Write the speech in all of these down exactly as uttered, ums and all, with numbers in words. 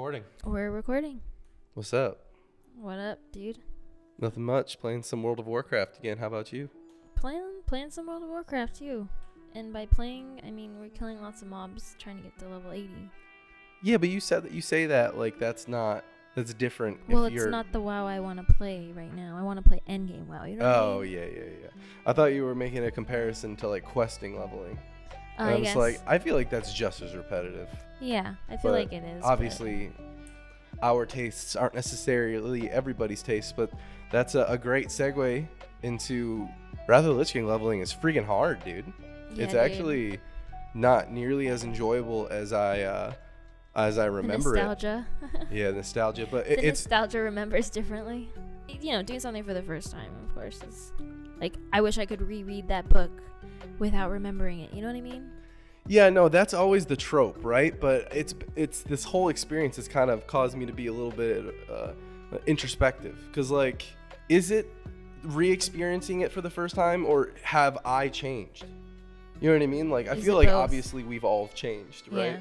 Recording. We're recording. What's up? What up, dude? Nothing much. Playing some World of Warcraft again. How about you? Playing, playing some World of Warcraft too. And by playing, I mean we're killing lots of mobs, trying to get to level eighty. Yeah, but you said that you say that like that's not that's different. Well, if it's you're... not the WoW I want to play right now. I want to play endgame WoW. You know what oh I mean? yeah, yeah, yeah. I thought you were making a comparison to like questing leveling. Uh, I guess. Like, I feel like that's just as repetitive. Yeah, I feel but like it is. Obviously, but... our tastes aren't necessarily everybody's tastes, but that's a, a great segue into Wrath of the Lich King leveling is freaking hard, dude. Yeah, it's dude. actually not nearly as enjoyable as I uh, as I remember the nostalgia. it. Nostalgia. Yeah, nostalgia, but it, the it's nostalgia remembers differently. You know, doing something for the first time, of course, is like I wish I could reread that book without remembering it. You know what I mean? Yeah, no, that's always the trope, right? But it's it's this whole experience has kind of caused me to be a little bit uh, introspective, because like, is it re-experiencing it for the first time, or have I changed? You know what I mean? Like, I is feel like both? Obviously we've all changed, right? Yeah.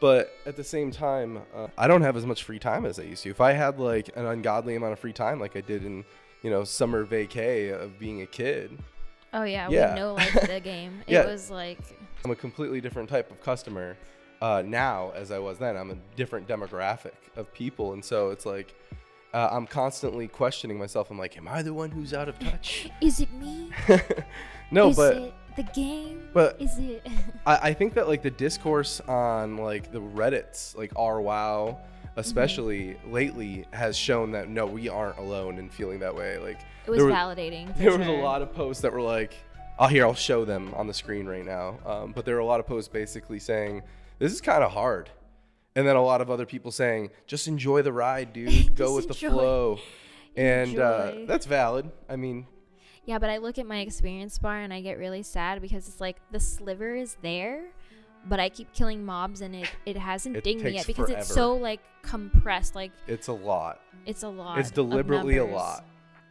But at the same time, uh, I don't have as much free time as I used to. If I had like an ungodly amount of free time, like I did in, you know, summer vacay of being a kid. Oh yeah, yeah. we know like the game. It yeah. was like I'm a completely different type of customer uh, now as I was then. I'm a different demographic of people, and so it's like uh, I'm constantly questioning myself. I'm like, am I the one who's out of touch? Is it me? No, Is but. It the game but is it I, I think that like the discourse on like the Reddits, like our WoW especially, mm-hmm. lately has shown that no, we aren't alone in feeling that way. Like it was there validating was, there sure. was a lot of posts that were like, oh here, I'll show them on the screen right now, um but there were a lot of posts basically saying this is kind of hard, and then a lot of other people saying just enjoy the ride, dude. Go with enjoy. the flow and enjoy. uh that's valid. I mean, yeah, but I look at my experience bar and I get really sad because it's like the sliver is there, but I keep killing mobs and it, it hasn't it dinged me yet because forever. it's so like compressed. Like It's a lot. It's a lot. It's deliberately a lot.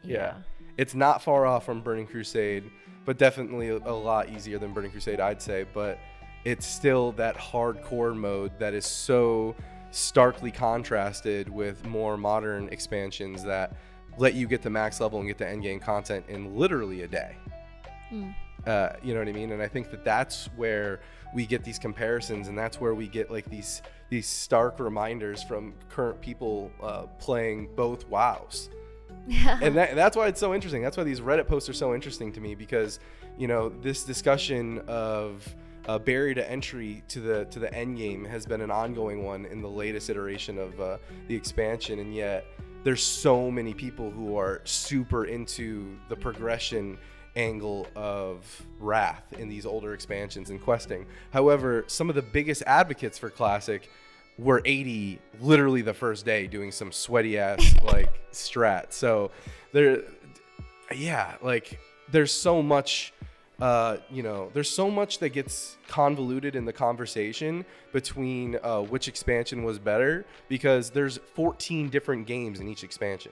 Yeah. yeah. It's not far off from Burning Crusade, but definitely a lot easier than Burning Crusade, I'd say. But it's still that hardcore mode that is so starkly contrasted with more modern expansions that let you get to max level and get the end game content in literally a day. Mm. Uh, you know what I mean? And I think that that's where we get these comparisons, and that's where we get like these these stark reminders from current people uh, playing both WoWs. Yeah. And that, that's why it's so interesting. That's why these Reddit posts are so interesting to me, because you know this discussion of uh, barrier to entry to the to the end game has been an ongoing one in the latest iteration of uh, the expansion, and yet there's so many people who are super into the progression angle of Wrath in these older expansions and questing. However, some of the biggest advocates for Classic were eighty literally the first day doing some sweaty ass like strat. So there, yeah, like there's so much, uh, you know, there's so much that gets convoluted in the conversation between uh, which expansion was better, because there's fourteen different games in each expansion.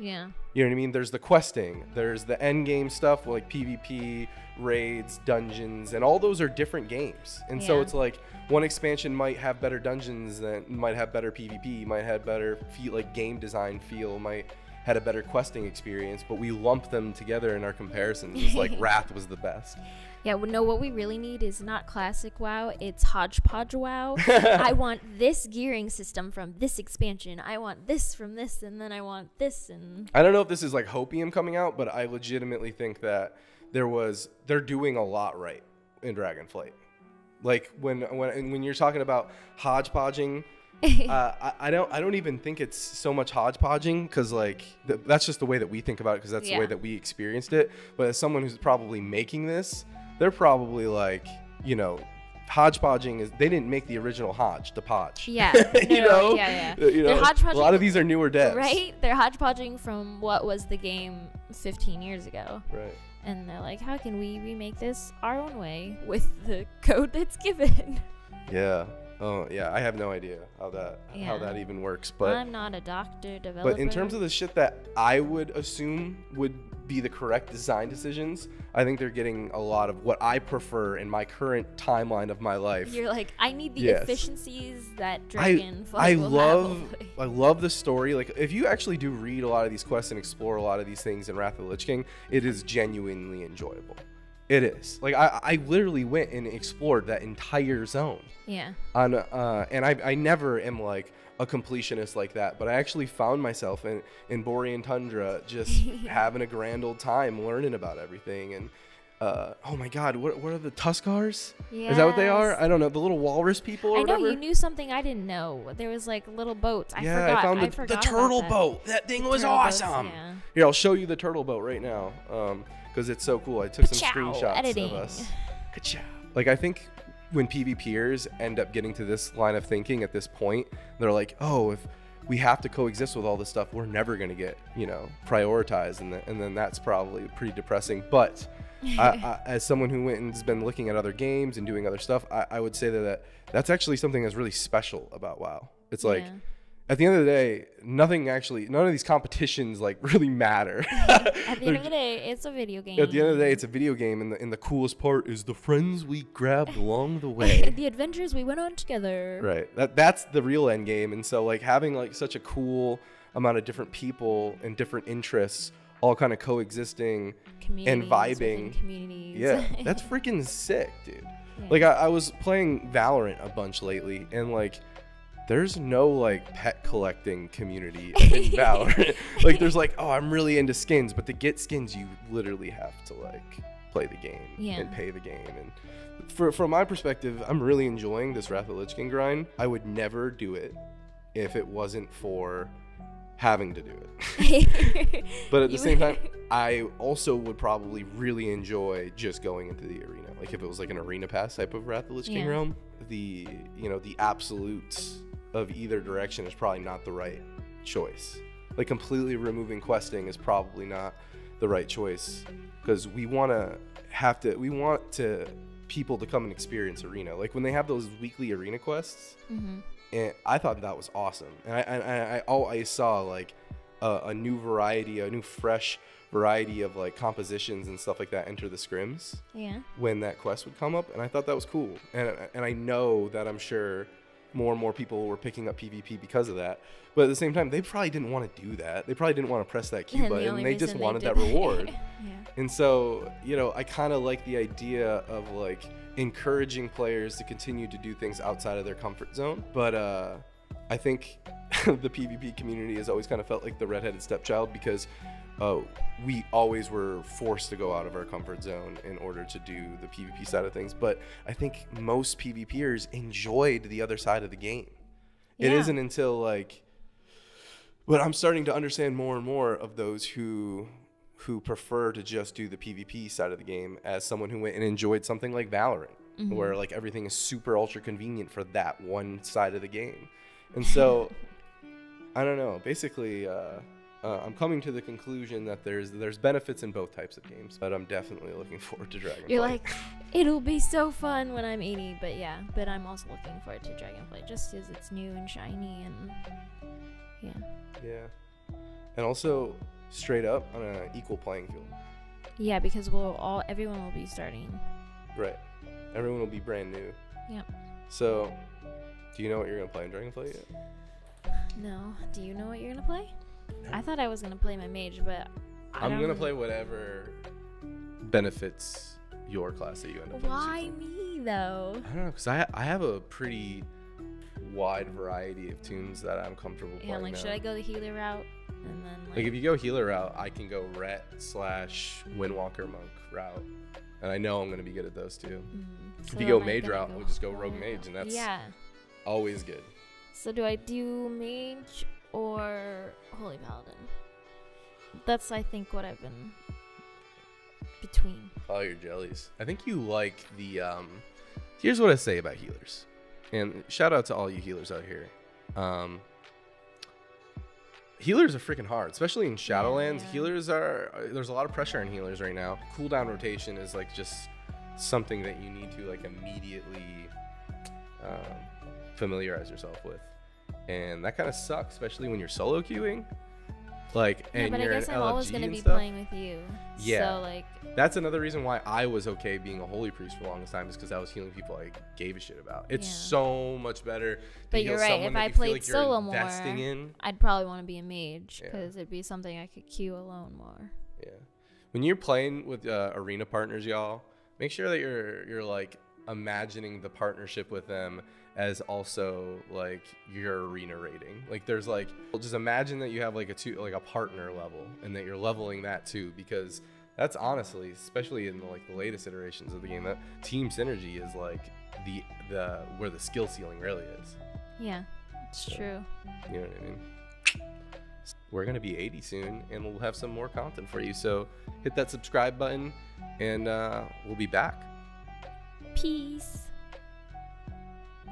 Yeah. You know what I mean? There's the questing, there's the end game stuff like PvP, raids, dungeons, and all those are different games. And yeah. so it's like one expansion might have better dungeons, than might have better PvP, might have better feel, like game design feel, might had a better questing experience, but we lump them together in our comparisons. It's like Wrath was the best. Yeah, well, no, what we really need is not Classic WoW, it's Hodgepodge WoW. I want this gearing system from this expansion, I want this from this, and then I want this, and... I don't know if this is like Hopium coming out, but I legitimately think that there was... They're doing a lot right in Dragonflight. Like, when, when, when you're talking about hodgepodging... uh, I, I don't. I don't even think it's so much hodgepodging, because like th that's just the way that we think about it, because that's yeah. the way that we experienced it. But as someone who's probably making this, they're probably like, you know, hodgepodging is. They didn't make the original Hodge to Podge. Yeah, you no, know. Yeah, yeah. You know, a lot of these are newer devs, right? They're hodgepodging from what was the game fifteen years ago, right? And they're like, how can we remake this our own way with the code that's given? Yeah. Oh yeah, I have no idea how that yeah. how that even works. But I'm not a doctor developer. But in terms of the shit that I would assume would be the correct design decisions, I think they're getting a lot of what I prefer in my current timeline of my life. You're like, I need the yes. efficiencies that Dragonflight I, I will love. Have. I love the story. Like, if you actually do read a lot of these quests and explore a lot of these things in Wrath of the Lich King, it is genuinely enjoyable. It is. Like, I, I literally went and explored that entire zone. Yeah. On, uh, and I, I never am, like, a completionist like that. But I actually found myself in, in Borean Tundra just having a grand old time learning about everything. And, uh, oh, my God, what, what are the Tuscars? Yes. Is that what they are? I don't know. The little walrus people or I know. Whatever? You knew something I didn't know. There was, like, little boats. I yeah, forgot. I found the, I forgot the turtle that. boat. That thing the was awesome. Boats, yeah. Here, I'll show you the turtle boat right now. Um, Because it's so cool. I took some screenshots Editing. of us. Ka-chow. Like, I think when PvPers end up getting to this line of thinking at this point, they're like, oh, if we have to coexist with all this stuff, we're never going to get, you know, prioritized. And, the, and then that's probably pretty depressing. But I, I, as someone who went and has been looking at other games and doing other stuff, I, I would say that, that that's actually something that's really special about WoW. It's like... Yeah. At the end of the day, nothing actually, none of these competitions like really matter. At the end of the day, it's a video game. At the end of the day, it's a video game, and the, and the coolest part is the friends we grabbed along the way. The adventures we went on together. Right. That that's the real end game, and so like having like such a cool amount of different people and different interests all kind of coexisting and vibing. Communities. Yeah, that's freaking sick, dude. Yeah. Like I, I was playing Valorant a bunch lately, and like. There's no like pet collecting community in Valorant. Like there's like, oh, I'm really into skins, but to get skins, you literally have to like play the game yeah. and pay the game. And for, from my perspective, I'm really enjoying this Wrath of the Lich King grind. I would never do it if it wasn't for having to do it. But at the same time, I also would probably really enjoy just going into the arena. Like if it was like an arena pass type of Wrath of the Lich yeah. King realm, the, you know, the absolutes of either direction is probably not the right choice. Like completely removing questing is probably not the right choice because we want to have to we want to people to come and experience arena. Like when they have those weekly arena quests, mm-hmm. and I thought that was awesome. And I and I, I always saw like a, a new variety, a new fresh variety of like compositions and stuff like that enter the scrims. Yeah. When that quest would come up, and I thought that was cool. And and I know that I'm sure. More and more people were picking up PvP because of that. But at the same time, they probably didn't want to do that. They probably didn't want to press that Q button. And they just wanted that reward. Yeah. And so, you know, I kind of like the idea of, like, encouraging players to continue to do things outside of their comfort zone. But uh, I think the PvP community has always kind of felt like the redheaded stepchild because uh, we always were forced to go out of our comfort zone in order to do the PvP side of things. But I think most PvPers enjoyed the other side of the game. Yeah. It isn't until like, but I'm starting to understand more and more of those who who prefer to just do the PvP side of the game as someone who went and enjoyed something like Valorant, mm-hmm. where like everything is super ultra convenient for that one side of the game. And so, I don't know, basically, uh, Uh, I'm coming to the conclusion that there's there's benefits in both types of games, but I'm definitely looking forward to Dragonflight. You're like, it'll be so fun when I'm eighty, but yeah, but I'm also looking forward to Dragonflight just because it's new and shiny and yeah. Yeah, and also straight up on an equal playing field. Yeah, because we'll all everyone will be starting. Right, everyone will be brand new. Yep. So, do you know what you're gonna play in Dragonflight yet? No. Do you know what you're gonna play? I thought I was going to play my mage, but I I'm going to play whatever benefits your class that you end up playing. Why me, though? I don't know, because I, ha I have a pretty wide variety of tunes that I'm comfortable yeah, playing. Yeah, like, now. Should I go the healer route? And then, like, like, if you go healer route, I can go ret slash windwalker monk route. And I know I'm going to be good at those, too. Mm-hmm. So if you go mage route, go we'll just go rogue mage, and that's yeah. always good. So do I do mage... or Holy Paladin? That's, I think, what I've been between. Oh, your jellies. I think you like the, um, here's what I say about healers. And shout out to all you healers out here. Um, healers are freaking hard, especially in Shadowlands. Yeah. Healers are, there's a lot of pressure on healers right now. Cooldown rotation is, like, just something that you need to, like, immediately, um, familiarize yourself with. And that kind of sucks, especially when you're solo queuing. Like, yeah, and but you're I guess I'm L F G always going to be stuff. playing with you. Yeah. So, like, that's another reason why I was okay being a holy priest for the longest time, is because I was healing people I gave a shit about. It's yeah. so much better. To but you're right. If I played like solo more, in. I'd probably want to be a mage because yeah. it'd be something I could queue alone more. Yeah. When you're playing with uh, arena partners, y'all, make sure that you're you're like imagining the partnership with them as also like your arena rating. Like there's like, well, just imagine that you have like a two, like a partner level, and that you're leveling that too, because that's honestly, especially in the, like the latest iterations of the game, that team synergy is like the the where the skill ceiling really is. Yeah, it's so, true. You know what I mean? We're gonna be eighty soon, and we'll have some more content for you. So hit that subscribe button, and uh, we'll be back. Peace.